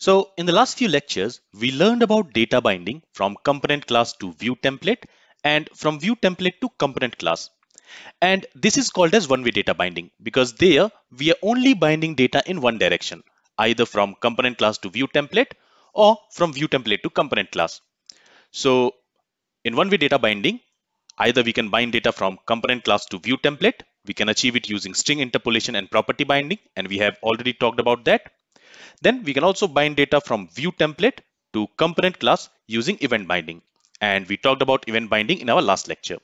So in the last few lectures, we learned about data binding from component class to view template and from view template to component class. And this is called as one-way data binding because there we are only binding data in one direction, either from component class to view template or from view template to component class. So in one-way data binding, either we can bind data from component class to view template. We can achieve it using string interpolation and property binding, and we have already talked about that. Then we can also bind data from view template to component class using event binding. And we talked about event binding in our last lecture.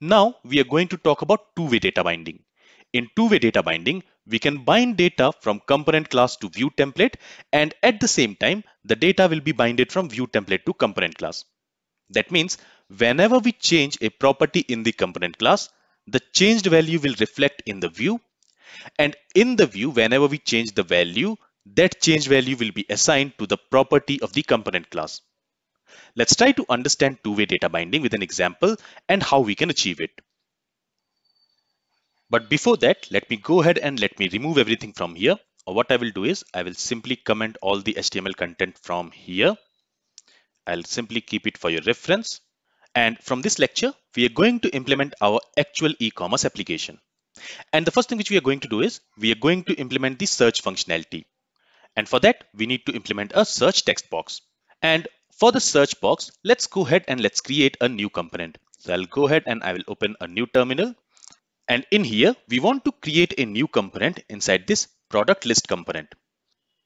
Now we are going to talk about two-way data binding. In two-way data binding, we can bind data from component class to view template, and at the same time, the data will be binded from view template to component class. That means whenever we change a property in the component class, the changed value will reflect in the view, and in the view, whenever we change the value, that changed value will be assigned to the property of the component class. Let's try to understand two-way data binding with an example and how we can achieve it. But before that, let me go ahead and let me remove everything from here. Or what I will do is I will simply comment all the HTML content from here. I'll simply keep it for your reference. And from this lecture, we are going to implement our actual e-commerce application. And the first thing which we are going to do is we are going to implement the search functionality. And for that, we need to implement a search text box. And for the search box, let's go ahead and let's create a new component. So I'll go ahead and I will open a new terminal. And in here, we want to create a new component inside this product list component.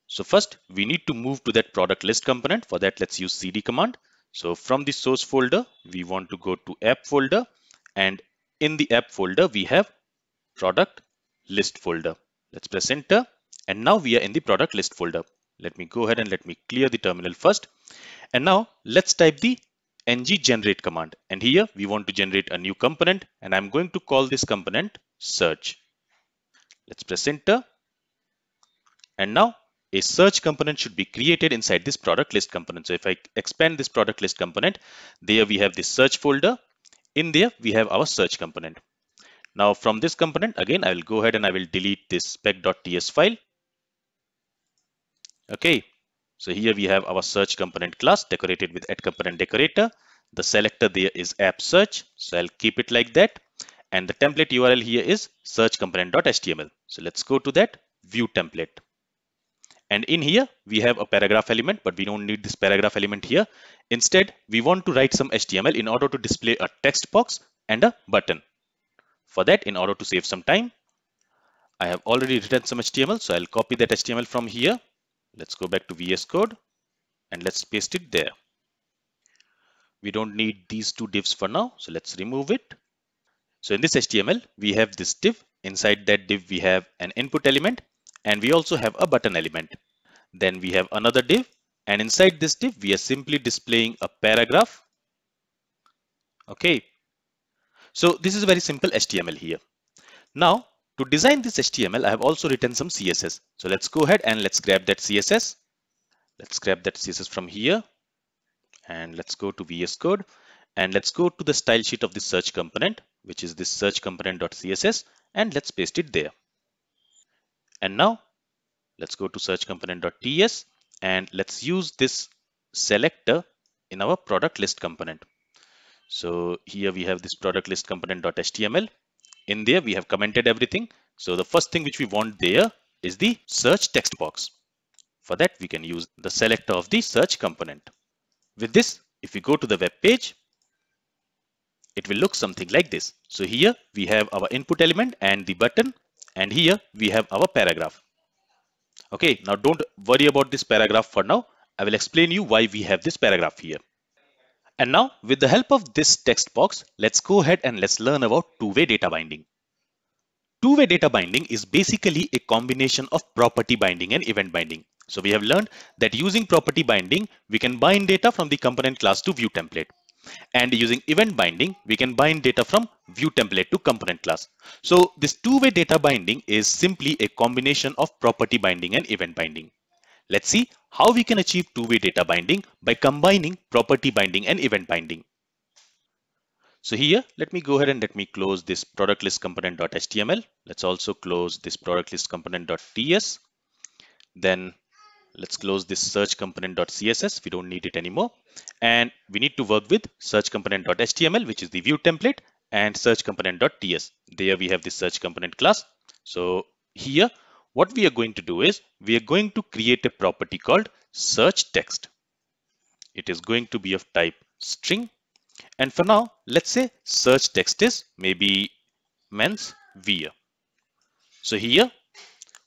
So first, we need to move to that product list component. For that, let's use cd command. So from the source folder, we want to go to app folder. And in the app folder, we have product list folder. Let's press enter. And now we are in the product list folder. Let me go ahead and let me clear the terminal first. And now let's type the ng generate command. And here we want to generate a new component. And I'm going to call this component search. Let's press enter. And now a search component should be created inside this product list component. So if I expand this product list component, there we have this search folder. In there we have our search component. Now from this component, again, I will go ahead and I will delete this spec.ts file. Okay, so here we have our search component class decorated with @component decorator. The selector there is app search. So I'll keep it like that. And the template URL here is search component.html. So let's go to that view template. And in here, we have a paragraph element, but we don't need this paragraph element here. Instead, we want to write some HTML in order to display a text box and a button. For that, in order to save some time, I have already written some HTML. So I'll copy that HTML from here. Let's go back to VS Code and let's paste it there. We don't need these two divs for now. So let's remove it. So in this HTML, we have this div. Inside that div, we have an input element. And we also have a button element. Then we have another div. And inside this div, we are simply displaying a paragraph. Okay. So this is a very simple HTML here. Now, to design this HTML, I have also written some CSS. So let's go ahead and let's grab that CSS. Let's grab that CSS from here. And let's go to VS Code. And let's go to the style sheet of the search component, which is this search component.css. And let's paste it there. And now let's go to search component.ts and let's use this selector in our product list component. So here we have this product list component.html. In there we have commented everything. So the first thing which we want there is the search text box. For that we can use the selector of the search component. With this, if we go to the web page, it will look something like this. So here we have our input element and the button. And here we have our paragraph. Okay, now don't worry about this paragraph for now. I will explain you why we have this paragraph here. And now with the help of this text box, let's go ahead and let's learn about two-way data binding. Two-way data binding is basically a combination of property binding and event binding. So we have learned that using property binding, we can bind data from the component class to view template. And using event binding, we can bind data from view template to component class. So this two-way data binding is simply a combination of property binding and event binding. Let's see how we can achieve two-way data binding by combining property binding and event binding. So here, let me go ahead and let me close this product list component.html. Let's also close this product list component.ts. Then Let's close this search component.css. We don't need it anymore. And we need to work with search component.html, which is the view template, and search component.ts. There we have the search component class. So here, what we are going to do is we are going to create a property called search text. It is going to be of type string. And for now, let's say search text is maybe mens wear. So here,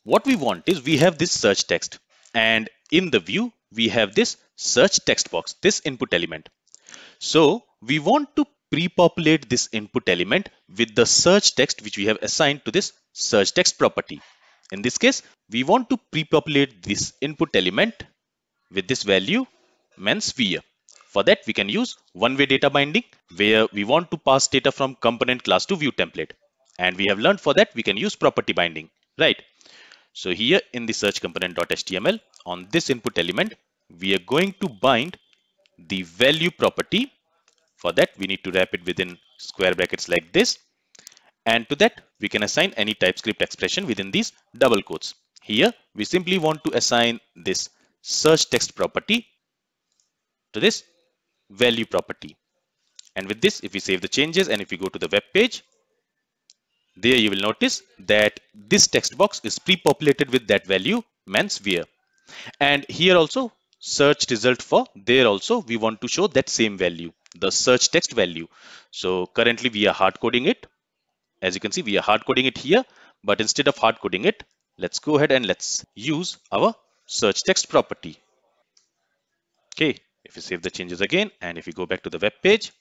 what we want is we have this search text, and in the view, we have this search text box, this input element. So we want to pre-populate this input element with the search text, which we have assigned to this search text property. In this case, we want to pre-populate this input element with this value mens wear. For that, we can use one-way data binding, where we want to pass data from component class to view template. And we have learned for that, we can use property binding, right? So here in the search component.html, on this input element, we are going to bind the value property. For that, we need to wrap it within square brackets like this. And to that, we can assign any TypeScript expression within these double quotes. Here, we simply want to assign this search text property to this value property. And with this, if we save the changes and if we go to the web page, there you will notice that this text box is pre-populated with that value mens wear. And here also, search result for, there also we want to show that same value, the search text value. So currently we are hard coding it. As you can see, we are hard coding it here, but instead of hard coding it, let's go ahead and let's use our search text property. Okay. If you save the changes again, and if you go back to the web page,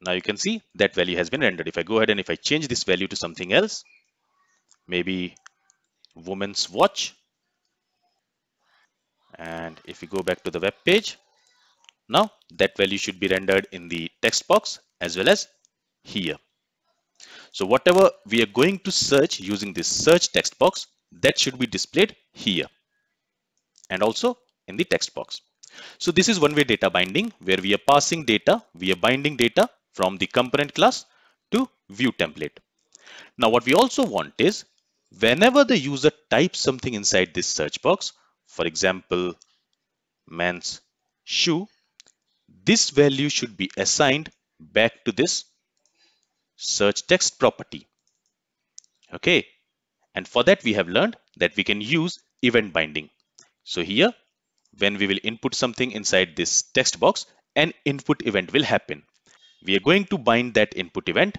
now you can see that value has been rendered. If I go ahead and if I change this value to something else, maybe woman's watch. And if you go back to the web page, now that value should be rendered in the text box as well as here. So whatever we are going to search using this search text box, that should be displayed here and also in the text box. So this is one-way data binding, where we are passing data, we are binding data from the component class to view template. Now what we also want is whenever the user types something inside this search box, for example, men's shoe, this value should be assigned back to this search text property. Okay, and for that we have learned that we can use event binding. So here, when we will input something inside this text box, an input event will happen. We are going to bind that input event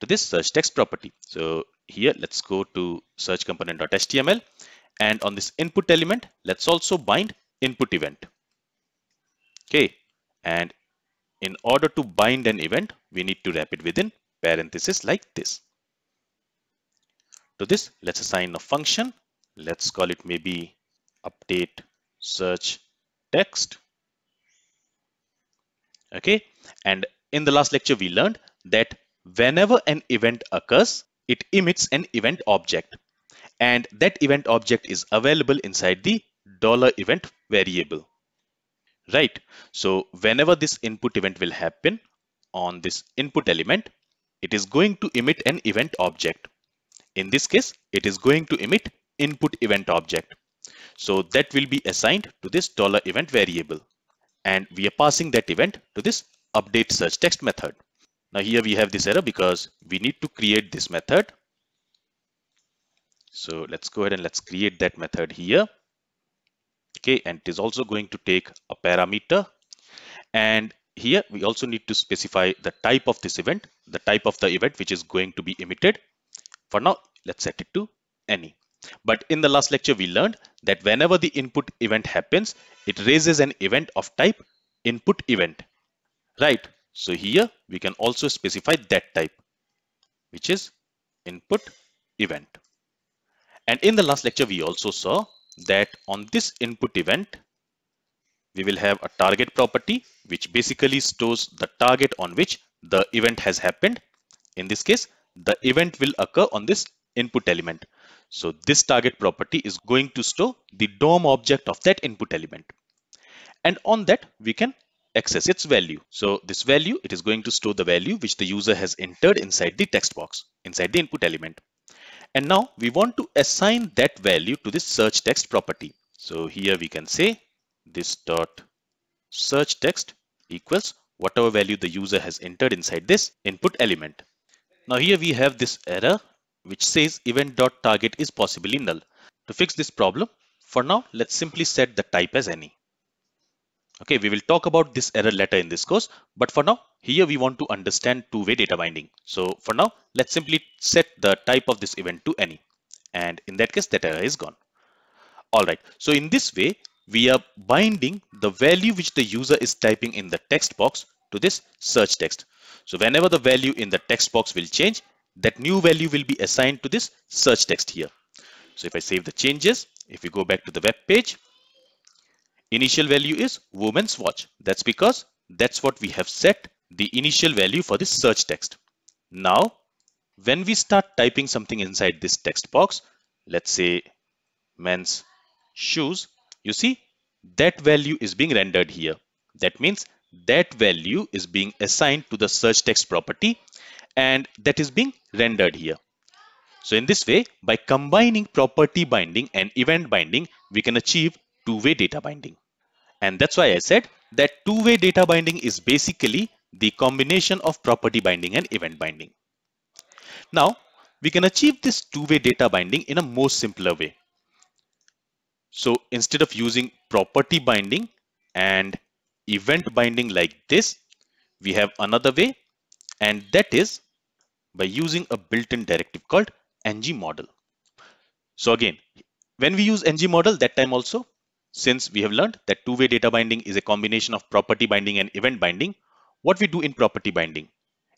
to this search text property. So here, let's go to search component.html, and on this input element, let's also bind input event. Okay, and in order to bind an event, we need to wrap it within parentheses like this. To this, let's assign a function. Let's call it maybe update search text. Okay, and in the last lecture we learned that whenever an event occurs, it emits an event object, and that event object is available inside the $event variable, right? So whenever this input event will happen on this input element, it is going to emit an event object. In this case, it is going to emit input event object. So that will be assigned to this $event variable, and we are passing that event to this update search text method. Now here we have this error because we need to create this method. So let's go ahead and let's create that method here. Okay, and it is also going to take a parameter, and here we also need to specify the type of this event, the type of the event which is going to be emitted. For now, let's set it to any. But in the last lecture, we learned that whenever the input event happens, it raises an event of type input event, right? So here we can also specify that type, which is input event. And in the last lecture, we also saw that on this input event, we will have a target property, which basically stores the target on which the event has happened. In this case, the event will occur on this input element. So this target property is going to store the DOM object of that input element. And on that, we can access its value. So this value, it is going to store the value which the user has entered inside the text box, inside the input element. And now we want to assign that value to this search text property. So here we can say this dot search text equals whatever value the user has entered inside this input element. Now here we have this error which says event.target is possibly null. To fix this problem, for now let's simply set the type as any. Okay, we will talk about this error later in this course, but for now here we want to understand two-way data binding. So for now let's simply set the type of this event to any, and in that case that error is gone. Alright, so in this way we are binding the value which the user is typing in the text box to this search text. So whenever the value in the text box will change, that new value will be assigned to this search text here. So if I save the changes, if we go back to the web page, initial value is woman's watch. That's because that's what we have set the initial value for this search text. Now, when we start typing something inside this text box, let's say men's shoes, you see that value is being rendered here. That means that value is being assigned to the search text property and that is being rendered here. So in this way, by combining property binding and event binding, we can achieve two-way data binding. And that's why I said that two-way data binding is basically the combination of property binding and event binding. Now, we can achieve this two-way data binding in a more simpler way. So instead of using property binding and event binding like this, we have another way, and that is by using a built-in directive called ng-model. So again, when we use ng-model, that time also, since we have learned that two-way data binding is a combination of property binding and event binding, what we do in property binding?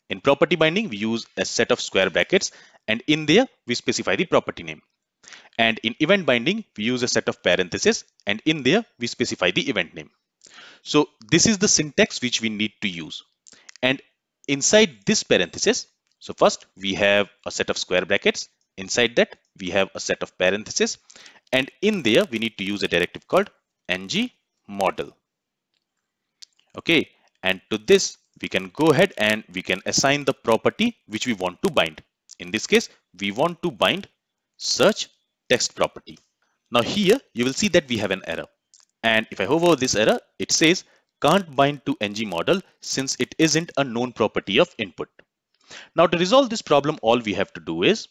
In property binding, we use a set of square brackets, and in there, we specify the property name. And in event binding, we use a set of parentheses, and in there, we specify the event name. So this is the syntax which we need to use. And inside this parenthesis, so first we have a set of square brackets, inside that we have a set of parentheses, and in there we need to use a directive called ng-model. Okay, and to this we can go ahead and we can assign the property which we want to bind. In this case, we want to bind search text property. Now here you will see that we have an error. And if I hover over this error, it says can't bind to ng-model since it isn't a known property of input. Now to resolve this problem, all we have to do is,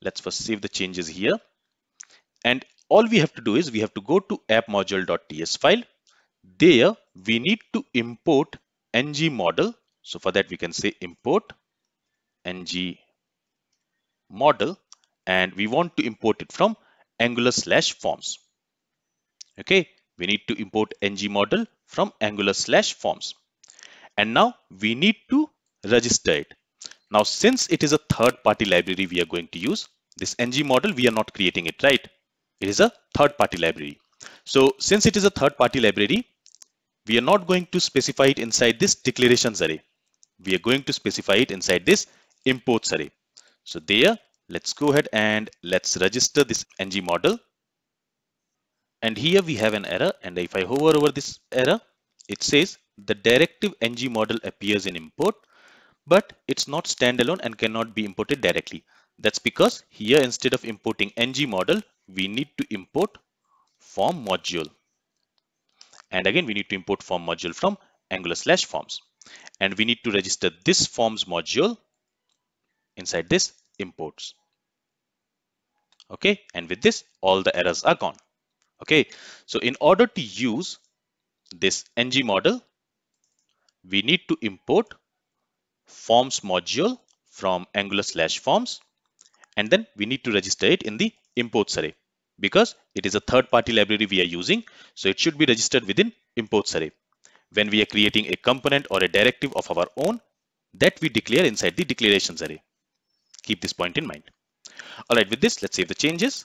let's first save the changes here. And all we have to do is we have to go to appmodule.ts file. There we need to import ng-model. So for that we can say import ng-model, and we want to import it from angular/forms. Okay, we need to import ng-model from angular/forms. And now we need to register it. Now, since it is a third-party library we are going to use, this ng-model, we are not creating it, right? It is a third-party library. So since it is a third-party library, we are not going to specify it inside this declarations array. We are going to specify it inside this imports array. So there, let's go ahead and let's register this ng-model. And here we have an error, and if I hover over this error, it says the directive ng-model appears in import, but it's not standalone and cannot be imported directly. That's because here instead of importing ng-model, we need to import form module. And again, we need to import form module from angular/forms. And we need to register this forms module inside this imports. Okay, and with this, all the errors are gone. Okay, so in order to use this ng-model, we need to import forms module from angular/forms, and then we need to register it in the imports array because it is a third-party library we are using, so it should be registered within imports array. When we are creating a component or a directive of our own, that we declare inside the declarations array. Keep this point in mind. All right, with this, let's save the changes.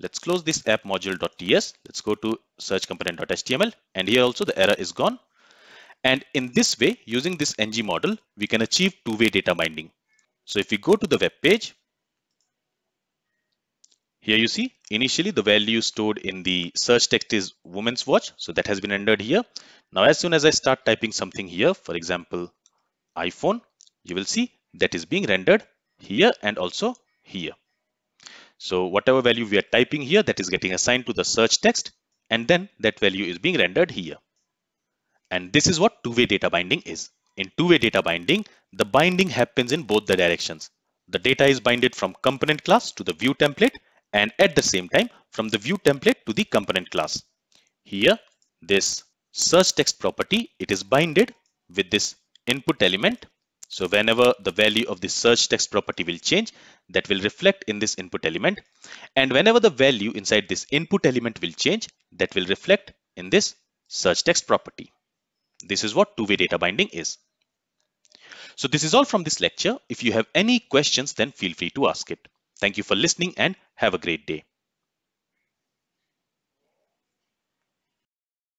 Let's close this appmodule.ts. Let's go to search-component.html, and here also the error is gone. And in this way, using this ng-model, we can achieve two-way data binding. So if we go to the web page, here you see initially the value stored in the search text is woman's watch, so that has been rendered here. Now as soon as I start typing something here, for example iPhone, you will see that is being rendered here and also here. So whatever value we are typing here, that is getting assigned to the search text, and then that value is being rendered here. And this is what two-way data binding is. In two-way data binding, the binding happens in both the directions. The data is binded from component class to the view template, and at the same time from the view template to the component class. Here, this search text property, it is binded with this input element. So whenever the value of the search text property will change, that will reflect in this input element. And whenever the value inside this input element will change, that will reflect in this search text property. This is what two-way data binding is. So this is all from this lecture. If you have any questions, then feel free to ask it. Thank you for listening and have a great day.